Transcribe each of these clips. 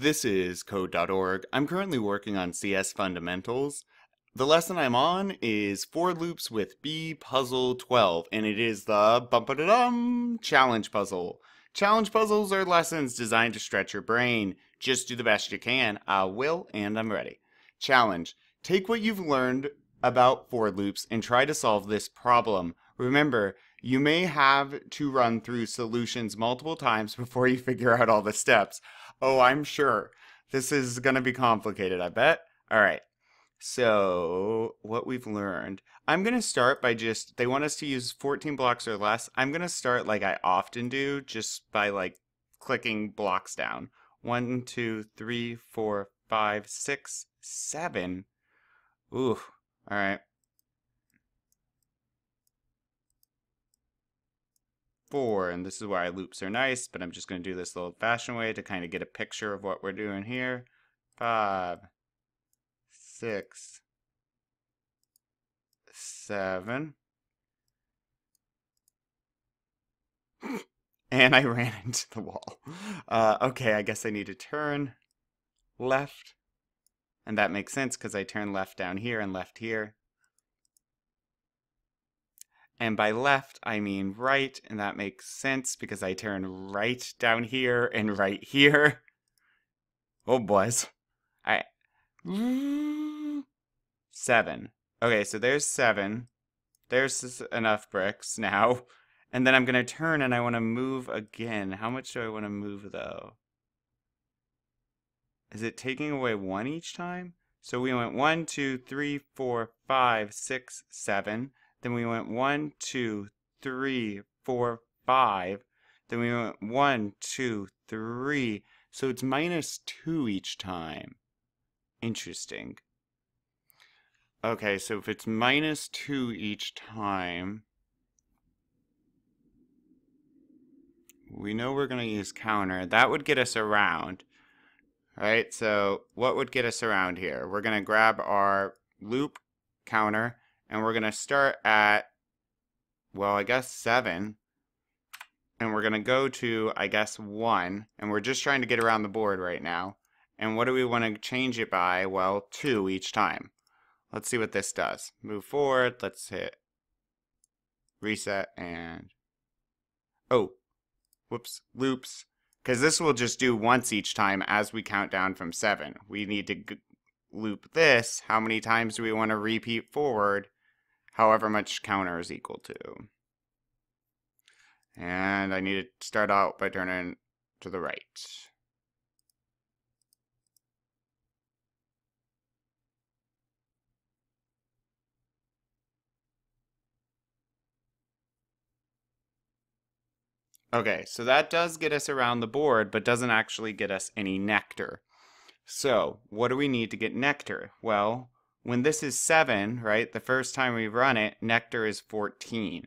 This is Code.org. I'm currently working on CS Fundamentals. The lesson I'm on is For Loops with B Puzzle 12, and it is the challenge puzzle. Challenge puzzles are lessons designed to stretch your brain. Just do the best you can. I will, and I'm ready. Challenge. Take what you've learned about for loops and try to solve this problem. Remember, you may have to run through solutions multiple times before you figure out all the steps. Oh, I'm sure. This is going to be complicated, I bet. All right. So, what we've learned. I'm going to start by just, they want us to use 14 blocks or less. I'm going to start like I often do, just by like clicking blocks down. 1, 2, 3, 4, 5, 6, 7. Ooh, all right. 4, and this is why loops are nice, but I'm just going to do this the old-fashioned way to kind of get a picture of what we're doing here. 5, 6, 7. And I ran into the wall. Okay, I guess I need to turn left. And that makes sense because I turn left down here and left here. And by left, I mean right, and that makes sense because I turn right down here and right here. Oh, boys. All right. 7. Okay, so there's 7. There's enough bricks now. And then I'm going to turn, and I want to move again. How much do I want to move, though? Is it taking away 1 each time? So we went 1, 2, 3, 4, 5, 6, 7. Then we went 1, 2, 3, 4, 5. Then we went 1, 2, 3. So it's -2 each time. Interesting. Okay, so if it's -2 each time, we know we're going to use counter. That would get us around. All right, so what would get us around here? We're going to grab our loop counter. And we're going to start at, well, I guess 7. And we're going to go to, I guess, 1. And we're just trying to get around the board right now. And what do we want to change it by? Well, 2 each time. Let's see what this does. Move forward. Let's hit reset and, oh, whoops, loops. Because this will just do once each time as we count down from 7. We need to loop this. How many times do we want to repeat forward? However much counter is equal to. And I need to start out by turning to the right. Okay, so that does get us around the board, but doesn't actually get us any nectar. So, what do we need to get nectar? Well, when this is 7, right, the first time we run it, nectar is 14.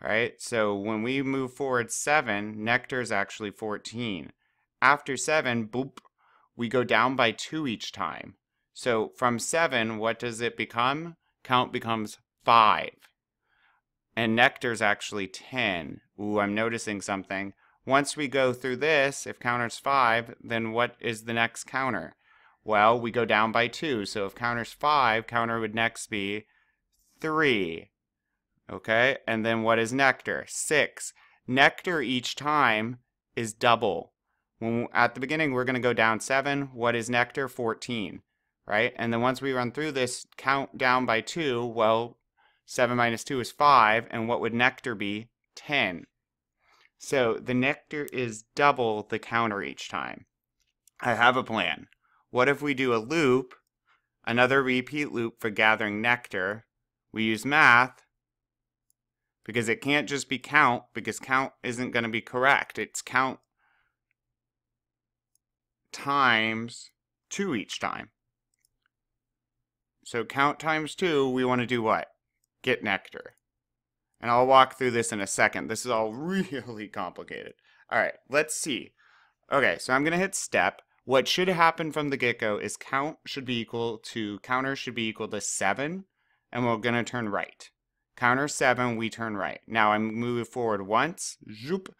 Right? So when we move forward 7, nectar is actually 14. After 7, boop, we go down by 2 each time. So from 7, what does it become? Count becomes 5. And nectar is actually 10. Ooh, I'm noticing something. Once we go through this, if counter's 5, then what is the next counter? Well, we go down by 2. So if counter's 5, counter would next be 3. Okay, and then what is nectar? 6. Nectar each time is double. At the beginning, we're going to go down 7. What is nectar? 14. Right? And then once we run through this, count down by 2. Well, 7 - 2 is 5. And what would nectar be? 10. So the nectar is double the counter each time. I have a plan. What if we do a loop, another repeat loop for gathering nectar? We use math because it can't just be count, because count isn't going to be correct. It's count times 2 each time. So count times 2, we want to do what? Get nectar. And I'll walk through this in a second. This is all really complicated. All right, let's see. Okay, so I'm going to hit step. What should happen from the get-go is counter should be equal to 7, and we're going to turn right. Counter 7, we turn right. Now I'm moving forward once, zoop,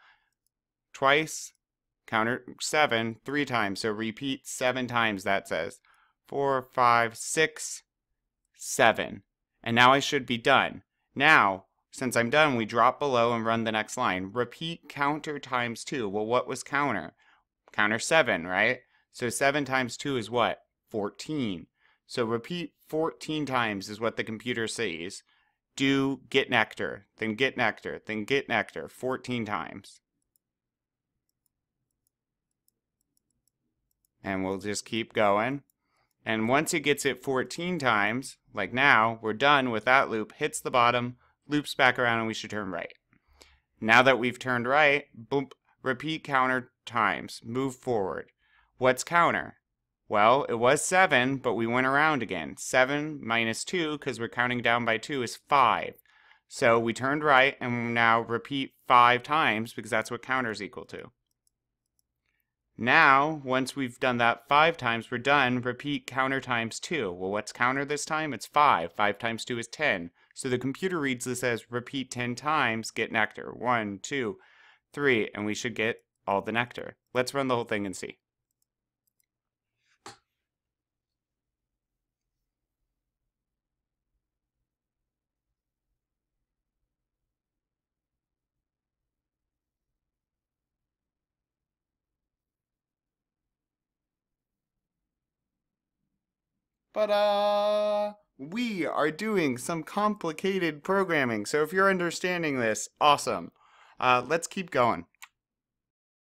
twice, counter 7 three times. So repeat 7 times. That says 4, 5, 6, 7. And now I should be done. Now, since I'm done, we drop below and run the next line. Repeat counter times 2. Well, what was counter? Counter 7, right? So 7 times 2 is what? 14. So repeat 14 times is what the computer says. Do get nectar, then get nectar, then get nectar 14 times. And we'll just keep going. And once it gets it 14 times, like now, we're done with that loop, hits the bottom, loops back around, and we should turn right. Now that we've turned right, boom, repeat counter times, move forward. What's counter? Well, it was 7, but we went around again. 7 minus 2, because we're counting down by 2, is 5. So we turned right, and now repeat 5 times, because that's what counter is equal to. Now, once we've done that 5 times, we're done. Repeat counter times 2. Well, what's counter this time? It's 5. 5 times 2 is 10. So the computer reads this as repeat 10 times, get nectar. 1, 2, 3, and we should get all the nectar. Let's run the whole thing and see. We are doing some complicated programming. So if you're understanding this, awesome. Let's keep going.